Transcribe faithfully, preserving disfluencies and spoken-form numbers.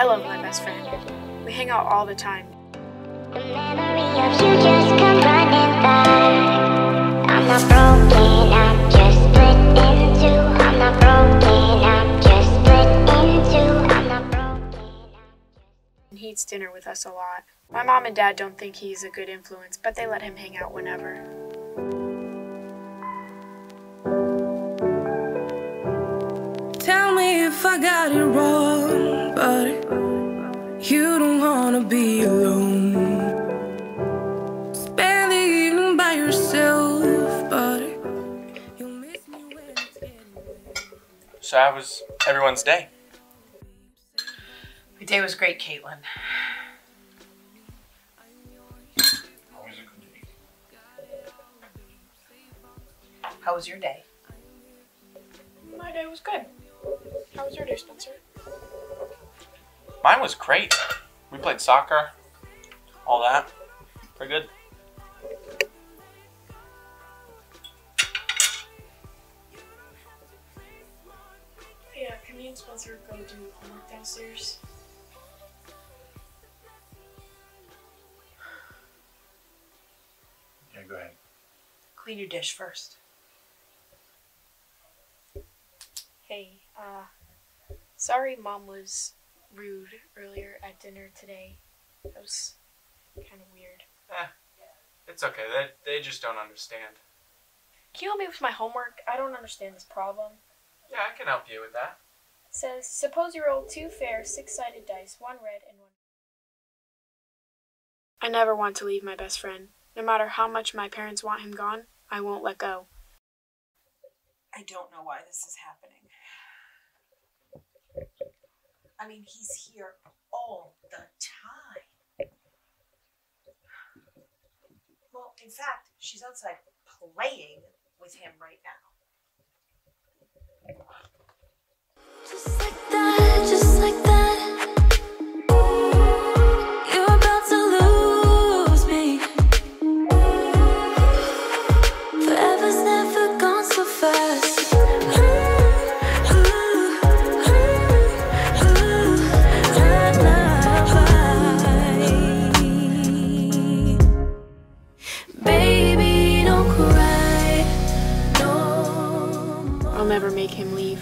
I love my best friend. We hang out all the time. The memory of you just come running back. I'm not broken, I'm just split in two. I'm not broken, I'm just split in two. I'm not broken, I'm... He eats dinner with us a lot. My mom and dad don't think he's a good influence, but they let him hang out whenever. Tell me if I got it wrong, but you don't wanna be alone. Spend the evening by yourself, but you'll miss me when it's getting late. So how was everyone's day? My day was great, Caitlin. Always a good day. How was your day? My day was good. How was your day, Spencer? Mine was great. We played soccer, all that. Pretty good. Yeah, can me and Spencer go do homework downstairs? Yeah, go ahead. Clean your dish first. Hey, uh, sorry Mom was rude earlier at dinner today. That was kind of weird. Eh, it's okay. They, they just don't understand. Can you help me with my homework? I don't understand this problem. Yeah, I can help you with that. It says, suppose you roll two fair, six-sided dice, one red and one... I never want to leave my best friend. No matter how much my parents want him gone, I won't let go. I don't know why this is happening. I mean, he's here all the time. Well, in fact, she's outside playing with him right now. Just like that, just like that. You're about to lose me. Forever's never gone so fast. I'll never make him leave.